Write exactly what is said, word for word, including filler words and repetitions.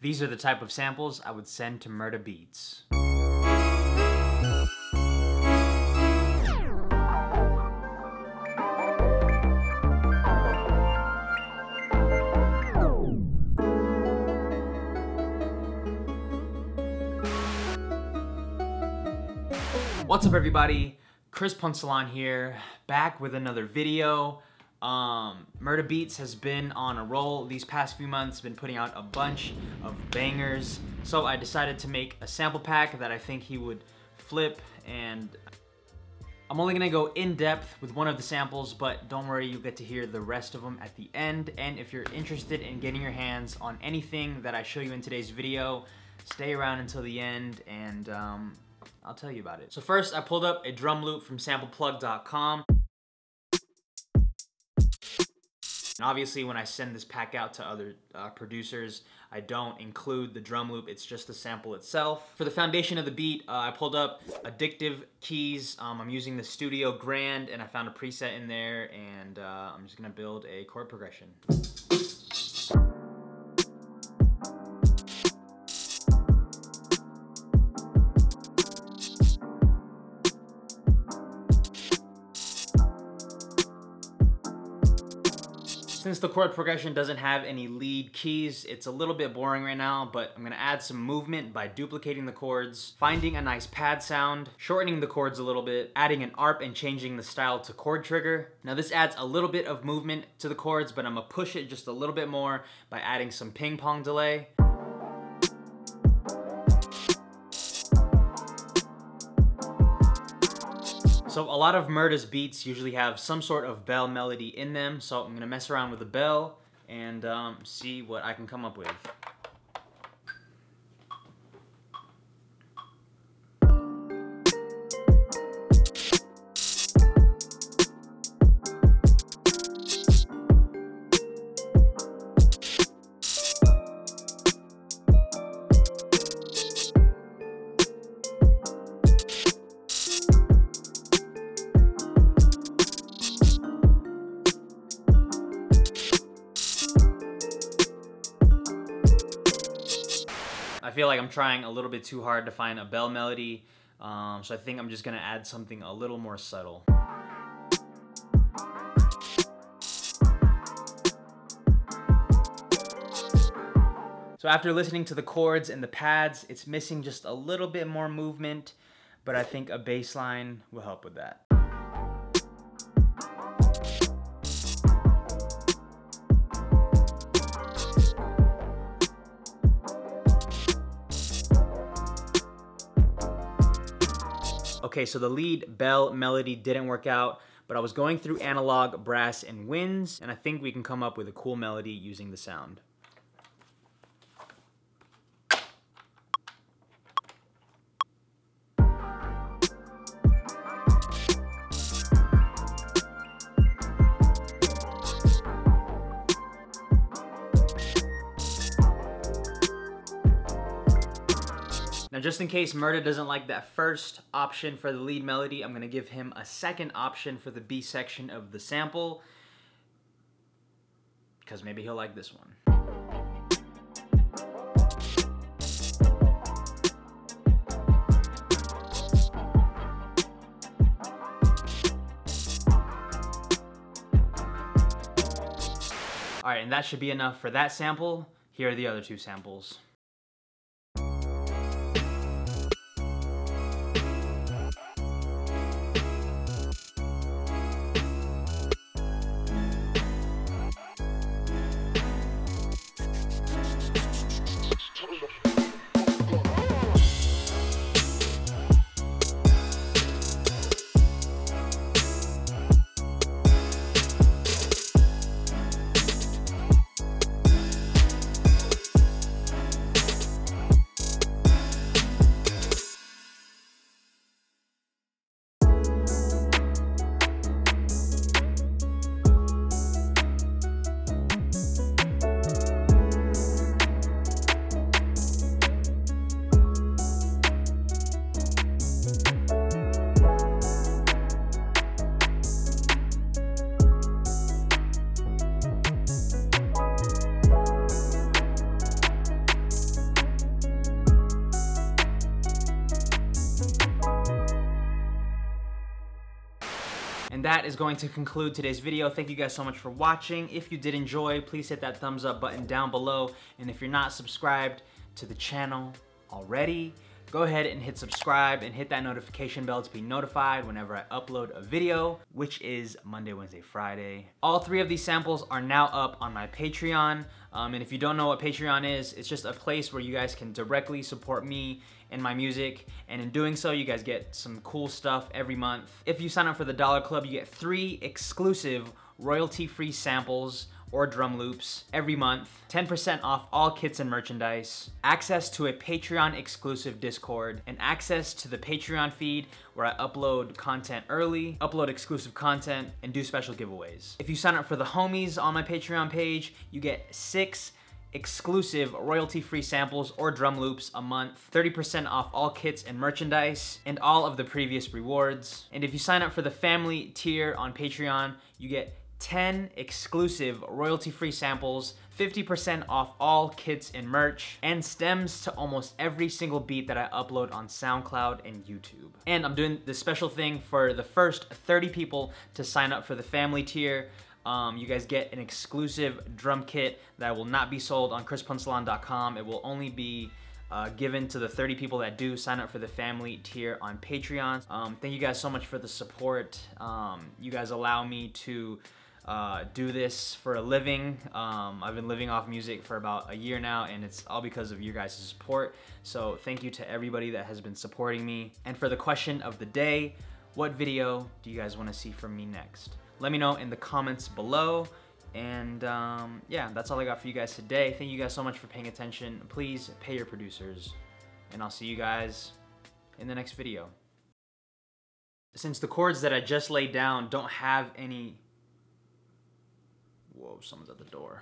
These are the type of samples I would send to Murda Beatz. What's up, everybody? Chris Punsalan here, back with another video. Um, Murda Beatz has been on a roll these past few months, been putting out a bunch of bangers. So I decided to make a sample pack that I think he would flip, and I'm only gonna go in depth with one of the samples, but don't worry, you'll get to hear the rest of them at the end. And if you're interested in getting your hands on anything that I show you in today's video, stay around until the end and um, I'll tell you about it. So first, I pulled up a drum loop from sample plug dot com. And obviously, when I send this pack out to other uh, producers, I don't include the drum loop, it's just the sample itself. For the foundation of the beat, uh, I pulled up Addictive Keys. Um, I'm using the Studio Grand, and I found a preset in there, and uh, I'm just gonna build a chord progression. Since the chord progression doesn't have any lead keys, it's a little bit boring right now, but I'm gonna add some movement by duplicating the chords, finding a nice pad sound, shortening the chords a little bit, adding an A R P and changing the style to chord trigger. Now this adds a little bit of movement to the chords, but I'm gonna push it just a little bit more by adding some ping pong delay. So a lot of Murda's beats usually have some sort of bell melody in them, so I'm gonna mess around with the bell and um, see what I can come up with. I feel like I'm trying a little bit too hard to find a bell melody, um, so I think I'm just gonna add something a little more subtle. So after listening to the chords and the pads, it's missing just a little bit more movement, but I think a bass line will help with that. Okay, so the lead bell melody didn't work out, but I was going through analog, brass, and winds, and I think we can come up with a cool melody using the sound. Now, just in case Murda doesn't like that first option for the lead melody, I'm gonna give him a second option for the B section of the sample, because maybe he'll like this one. All right, and that should be enough for that sample. Here are the other two samples. that is going to conclude today's video. Thank you guys so much for watching. If you did enjoy, please hit that thumbs up button down below. And if you're not subscribed to the channel already, go ahead and hit subscribe and hit that notification bell to be notified whenever I upload a video, which is Monday, Wednesday, Friday. All three of these samples are now up on my Patreon. Um, and if you don't know what Patreon is, it's just a place where you guys can directly support me and my music. And in doing so, you guys get some cool stuff every month. If you sign up for the Dollar Club, you get three exclusive royalty-free samples or drum loops every month, ten percent off all kits and merchandise, access to a Patreon exclusive Discord, and access to the Patreon feed where I upload content early, upload exclusive content, and do special giveaways. If you sign up for the homies on my Patreon page, you get six exclusive royalty-free samples or drum loops a month, thirty percent off all kits and merchandise, and all of the previous rewards. And if you sign up for the family tier on Patreon, you get ten exclusive royalty-free samples, fifty percent off all kits and merch, and stems to almost every single beat that I upload on SoundCloud and YouTube. And I'm doing this special thing for the first thirty people to sign up for the family tier. Um, you guys get an exclusive drum kit that will not be sold on Chris Punsalan dot com. It will only be Uh, given to the thirty people that do sign up for the family tier on Patreon. Um, thank you guys so much for the support. Um, you guys allow me to uh, do this for a living. Um, I've been living off music for about a year now, and it's all because of your guys' support. So thank you to everybody that has been supporting me. And for the question of the day, what video do you guys want to see from me next? Let me know in the comments below. And um, yeah, that's all I got for you guys today. Thank you guys so much for paying attention. Please pay your producers, and I'll see you guys in the next video. Since the chords that I just laid down don't have any... Whoa, someone's at the door.